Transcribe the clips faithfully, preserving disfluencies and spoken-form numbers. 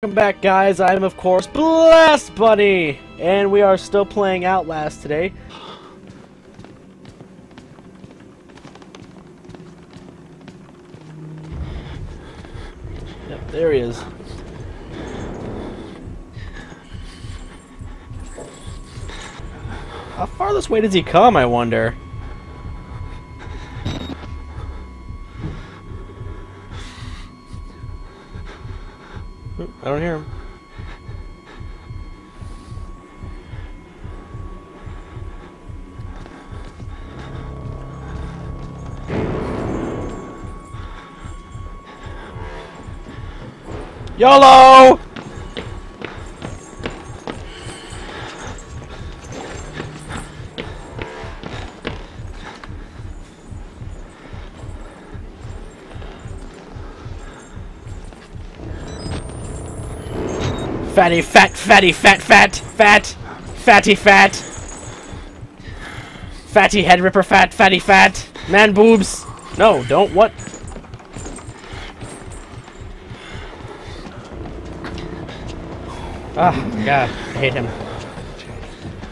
Welcome back, guys. I am, of course, Blast Bunny, and we are still playing Outlast today. Yep, there he is. How far this way does he come, I wonder? I don't hear him. YOLO! Fatty fat fatty fat fat fat fatty fat fatty head ripper fat fatty fat man boobs. No, don't what? Ah, oh, God, I hate him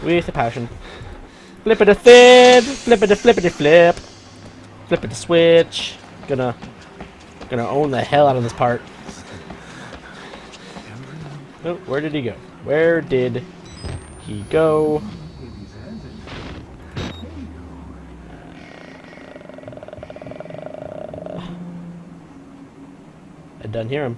with a passion. Flip it a flip, flip it a flip it a flip, flip it a switch. Gonna, gonna own the hell out of this part. Oh, where did he go? Where did he go? Uh, I didn't hear him.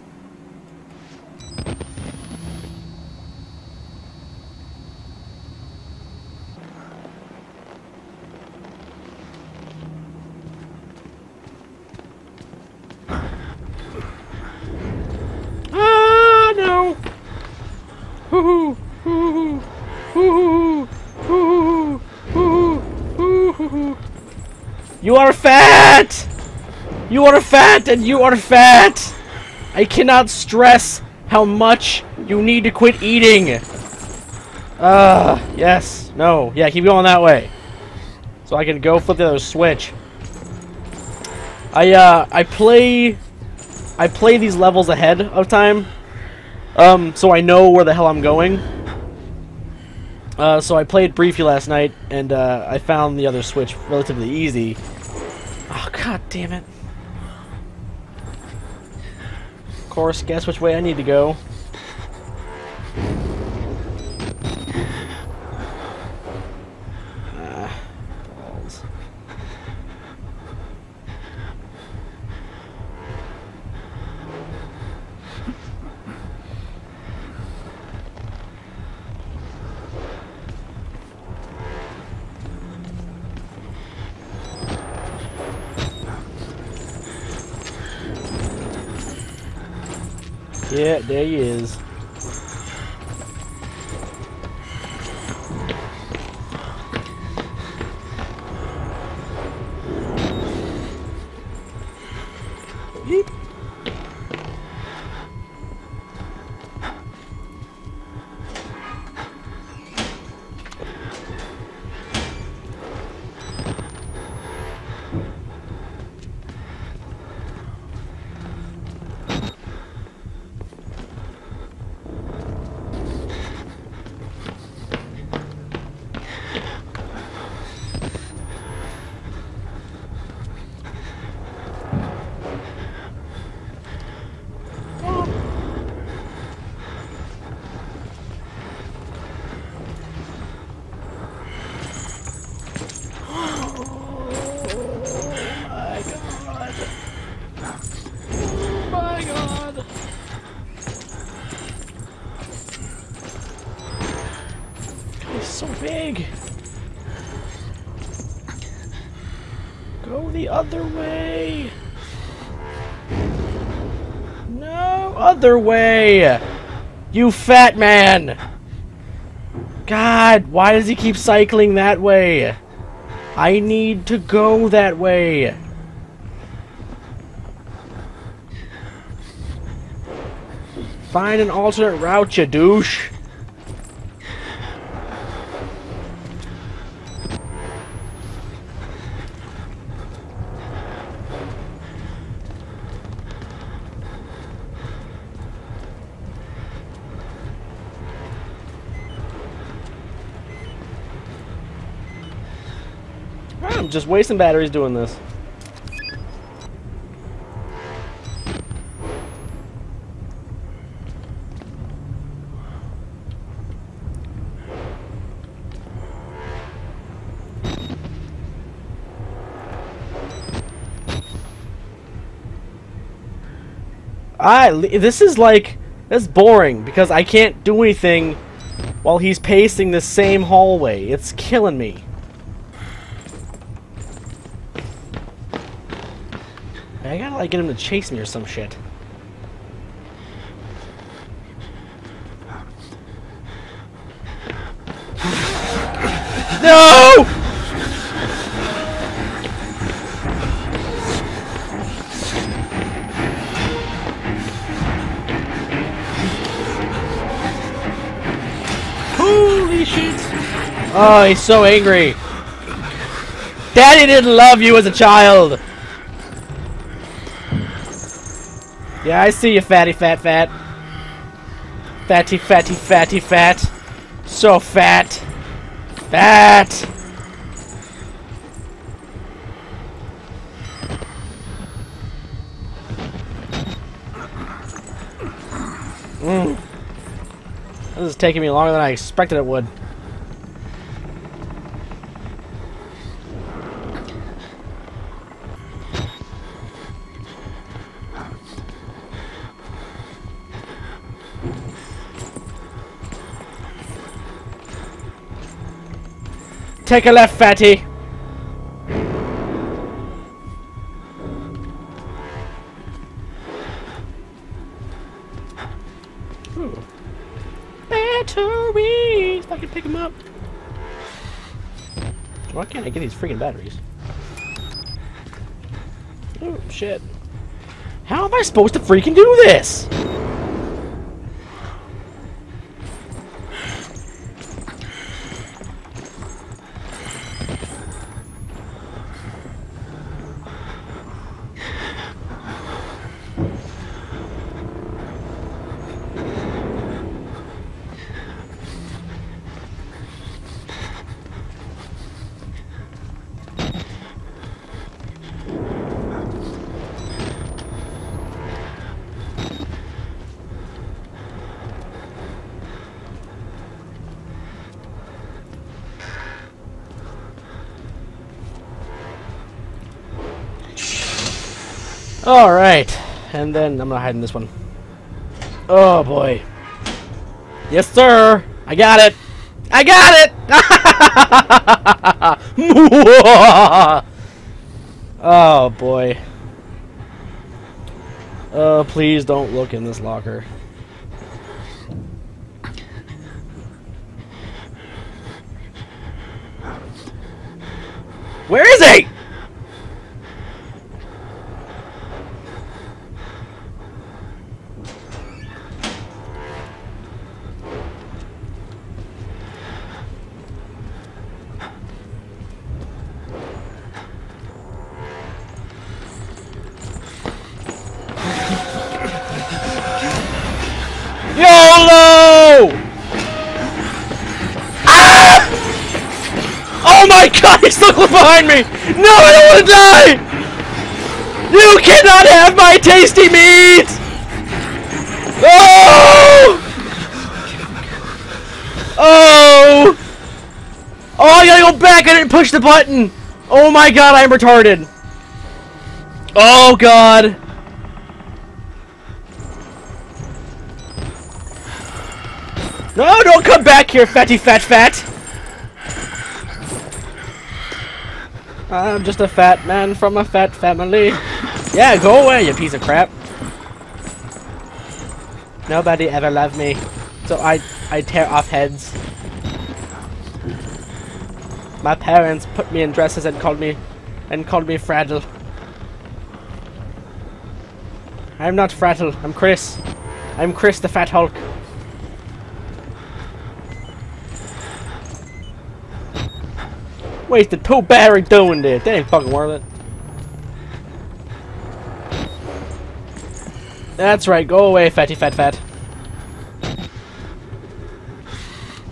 Hoo hoo hoo hoo hoo. You are fat! You are fat and you are fat! I cannot stress how much you need to quit eating! Uh yes, no, yeah, keep going that way. So I can go flip the other switch. I uh I play I play these levels ahead of time. Um, so I know where the hell I'm going. Uh, so I played briefly last night, and uh, I found the other switch relatively easy. Oh, god damn it. Of course, guess which way I need to go. Ah, balls. Yeah, there he is. Yeep. So big. Go the other way. No other way. You fat man. God, why does he keep cycling that way? I need to go that way. Find an alternate route, you douche. I'm just wasting batteries doing this. I, this is like, that's boring because I can't do anything while he's pacing the same hallway. It's killing me. I gotta like get him to chase me or some shit. No! Oh, he's so angry. Daddy didn't love you as a child. Yeah, I see you, fatty, fat, fat. Fatty, fatty, fatty, fat. So fat. Fat. Mm. This is taking me longer than I expected it would. Take a left, fatty. Ooh. Batteries! I can pick them up. Why can't I get these freaking batteries? Oh, shit. How am I supposed to freaking do this? Alright, and then I'm gonna hide in this one. Oh boy. Yes, sir! I got it! I got it! Oh boy. Oh, please don't look in this locker. Where is he? He's looking behind me! No, I don't want to die! You cannot have my tasty meat! Oh! Oh! Oh, I gotta go back! I didn't push the button! Oh my god, I'm retarded! Oh god! No, don't come back here, fatty fat fat! I'm just a fat man from a fat family. Yeah, go away, you piece of crap. Nobody ever loved me, so I, I tear off heads. My parents put me in dresses and called me and called me fragile. I'm not fragile, I'm Chris. I'm Chris the Fat Hulk. Wasted two battery doing this. That ain't fucking worth it. That's right. Go away, fatty, fat, fat.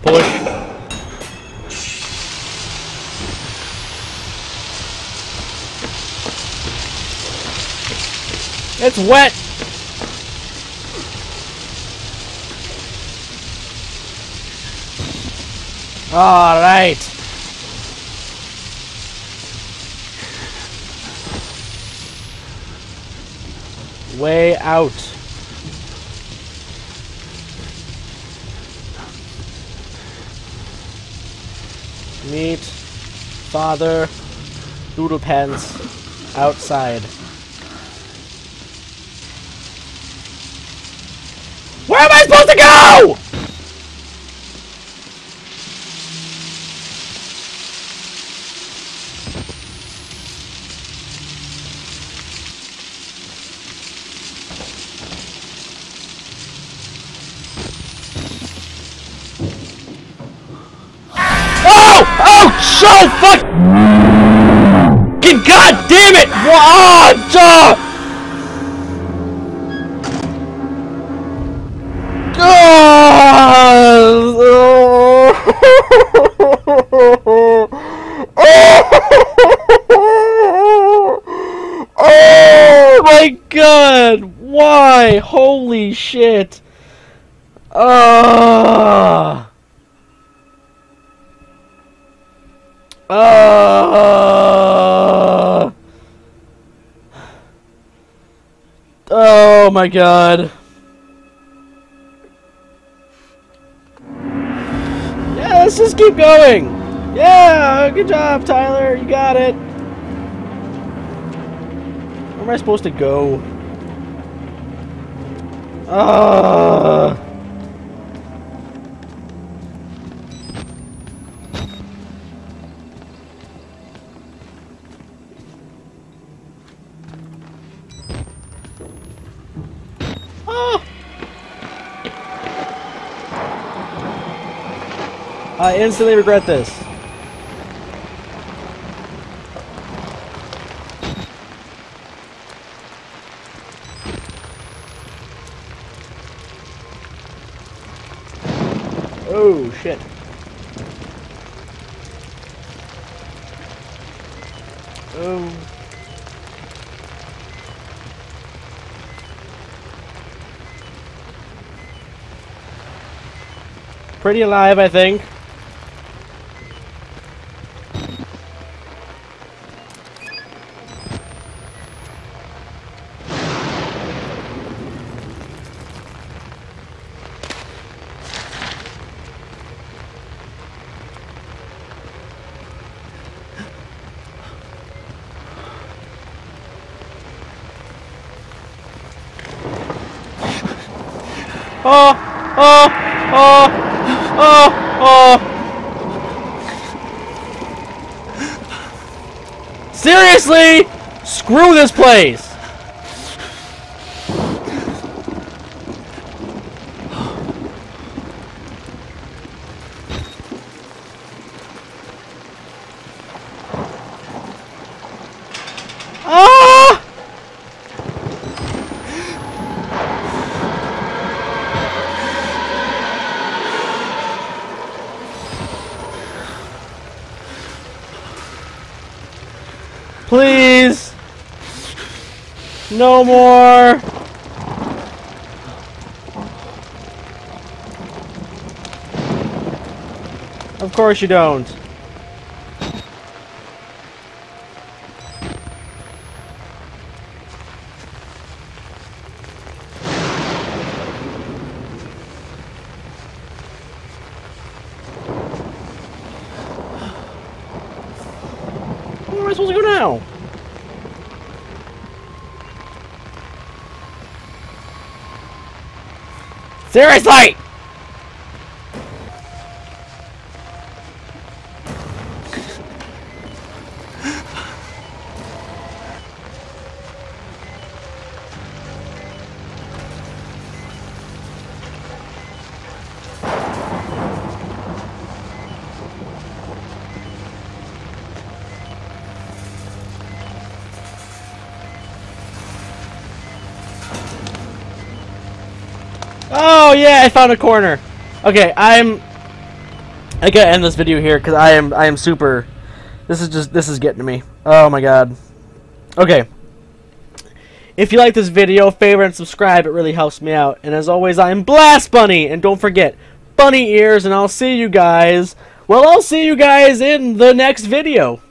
Push. It's wet! Alright! Way out. Meet Father Doodle Pants outside. Where am I supposed to go?! Oh, fuck! God damn it! Oh, oh my god! Why? Holy shit! Ah! Uh. Uh, oh my god. Yeah, let's just keep going. Yeah, good job, Tyler. You got it. Where am I supposed to go? Uh I instantly regret this. Oh, shit. Oh. Pretty alive, I think. Oh, oh, oh, oh, oh. Seriously? Screw this place. Please! No more! Of course you don't. Where am I supposed to go now? Seriously! Oh yeah, I found a corner. Okay, I'm I gotta end this video here because I am I am super this is just this is getting to me. Oh my god. Okay. If you like this video, favorite and subscribe. It really helps me out. And as always, I am Blast Bunny. And don't forget, bunny ears. And I'll see you guys. Well, I'll see you guys in the next video.